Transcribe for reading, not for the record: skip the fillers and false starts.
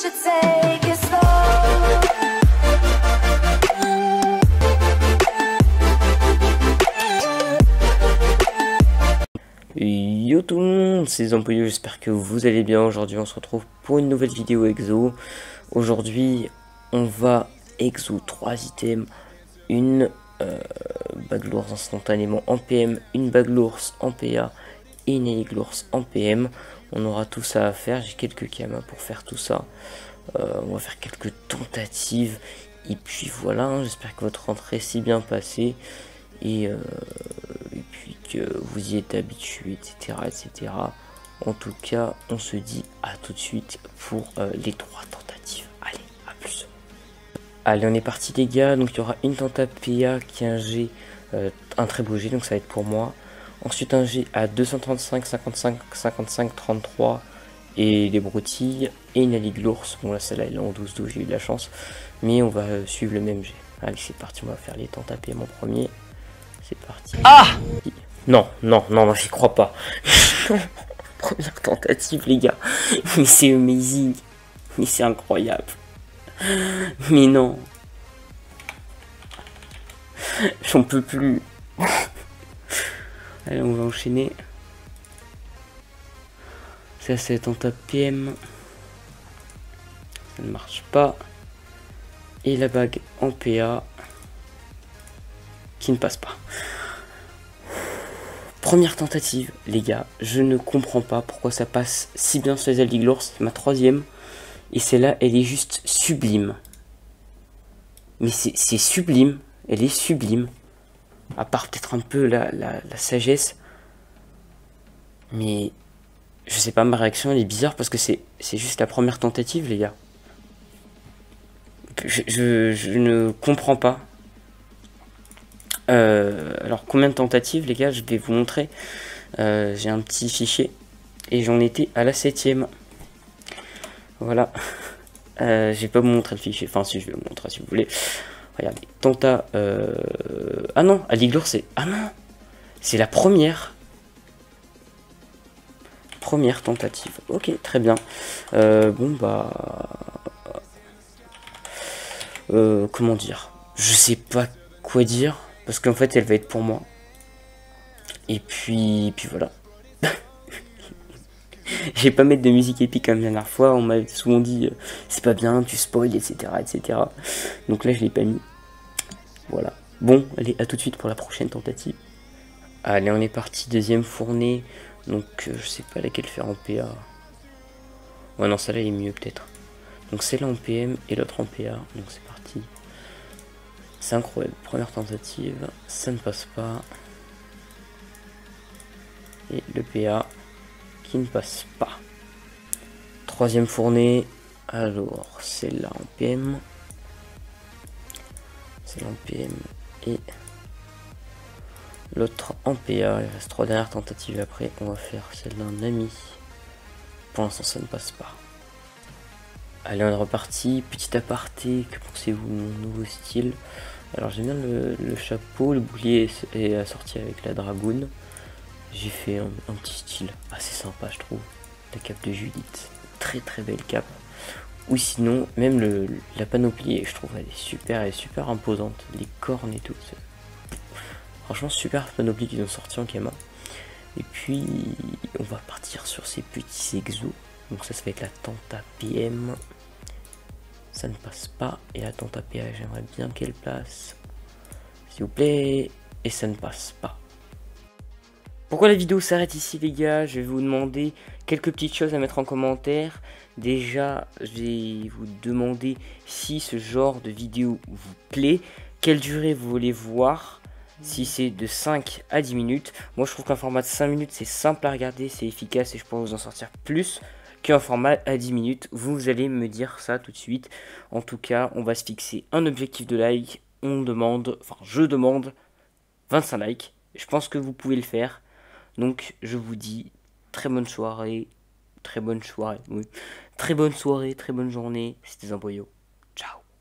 should take it slow. Yo tout le monde, c'est Zanpoyo, j'espère que vous allez bien. Aujourd'hui on se retrouve pour une nouvelle vidéo EXO. Aujourd'hui on va EXO 3 items, une bague Glors instantanément en PM, une bague Glors en PA et une Aldi Glors en PM. On aura tout ça à faire, j'ai quelques kamas pour faire tout ça. On va faire quelques tentatives et puis voilà, hein, j'espère que votre rentrée s'est bien passée. Et puis que vous y êtes habitué, etc., etc. En tout cas, on se dit à tout de suite pour les 3 tentatives. Allez, à plus. Allez, on est parti les gars. Donc il y aura une tenta PA qui est un G, un très beau G, donc ça va être pour moi. Ensuite un G à 235, 55, 55, 33 et les broutilles. Et une Aldi Glors. Bon là, celle-là elle est en 12-12, j'ai eu de la chance. Mais on va suivre le même G. Allez, c'est parti, on va faire les tenta PA en premier. C'est parti. Ah non, non, non, non, j'y crois pas. Première tentative, les gars. Mais c'est amazing. Mais c'est incroyable. Mais non. J'en peux plus. Allez, on va enchaîner. Ça, c'est en top PM. Ça ne marche pas. Et la bague en PA. Qui ne passe pas. Première tentative, les gars, je ne comprends pas pourquoi ça passe si bien sur les Aldi Glors, c'est ma 3e, et celle-là, elle est juste sublime. Mais c'est sublime, elle est sublime, à part peut-être un peu la sagesse, mais je sais pas, ma réaction, elle est bizarre, parce que c'est juste la première tentative, les gars. Je ne comprends pas. Alors combien de tentatives les gars, je vais vous montrer, j'ai un petit fichier et j'en étais à la 7e, voilà, je vais pas vous montrer le fichier, enfin si je vais vous montrer si vous voulez, regardez, tenta, ah non, Aldi Glors c'est, ah non, c'est la première tentative, ok très bien, bon bah, comment dire, je sais pas quoi dire. Parce qu'en fait, elle va être pour moi. Et puis voilà. Je vais pas mettre de musique épique comme la dernière fois. On m'a souvent dit, c'est pas bien, tu spoil, etc., etc. Donc là, je l'ai pas mis. Voilà. Bon, allez, à tout de suite pour la prochaine tentative. Allez, on est parti. Deuxième fournée. Donc, je sais pas laquelle faire en PA. Ouais, non, celle-là, elle est mieux peut-être. Donc, celle-là en PM et l'autre en PA. Donc, c'est parti. C'est incroyable, première tentative, ça ne passe pas. Et le PA qui ne passe pas. Troisième fournée, alors celle-là en PM. Celle-là en PM et l'autre en PA. Il reste 3 dernières tentatives après, on va faire celle-là en ami. Pour l'instant ça ne passe pas. Allez, on est reparti. Petit aparté, que pensez-vous de mon nouveau style? Alors, j'aime bien le chapeau, le bouclier est assorti avec la dragoune. J'ai fait un petit style assez sympa, je trouve. La cape de Judith, très très belle cape. Ou sinon, même la panoplie, je trouve elle est super, imposante. Les cornes et tout. Franchement, super panoplie qu'ils ont sorti en Kama. Et puis, on va partir sur ces petits exos. Donc ça va être la tenta PM, ça ne passe pas, et la tenta PA j'aimerais bien qu'elle place, s'il vous plaît, et ça ne passe pas. Pourquoi la vidéo s'arrête ici les gars, je vais vous demander quelques petites choses à mettre en commentaire. Déjà, je vais vous demander si ce genre de vidéo vous plaît, quelle durée vous voulez voir. Si c'est de 5 à 10 minutes, moi je trouve qu'un format de 5 minutes c'est simple à regarder, c'est efficace et je pourrais vous en sortir plus qu'un format à 10 minutes. Vous allez me dire ça tout de suite. En tout cas, on va se fixer un objectif de like. On demande, enfin je demande 25 likes. Je pense que vous pouvez le faire. Donc je vous dis très bonne soirée, oui. Très bonne soirée, très bonne journée. C'était Zanpoyo. Ciao.